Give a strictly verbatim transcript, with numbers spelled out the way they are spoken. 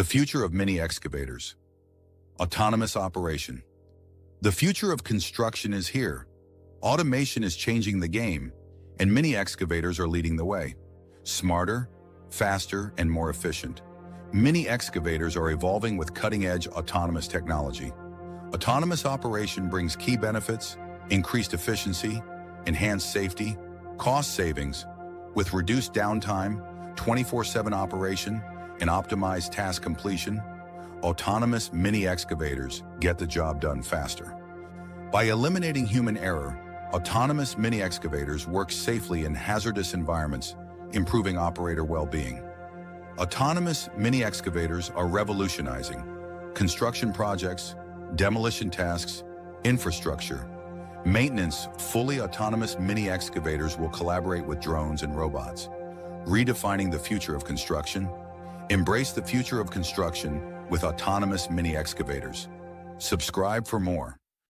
The future of mini excavators. Autonomous operation. The future of construction is here. Automation is changing the game, and mini excavators are leading the way. Smarter, faster, and more efficient. Mini excavators are evolving with cutting-edge autonomous technology. Autonomous operation brings key benefits, increased efficiency, enhanced safety, cost savings, with reduced downtime, twenty-four seven operation, and optimized task completion. Autonomous mini excavators get the job done faster. By eliminating human error, autonomous mini excavators work safely in hazardous environments, improving operator well-being. Autonomous mini excavators are revolutionizing construction projects, demolition tasks, infrastructure, maintenance. Fully autonomous mini excavators will collaborate with drones and robots, redefining the future of construction. Embrace the future of construction with autonomous mini excavators. Subscribe for more.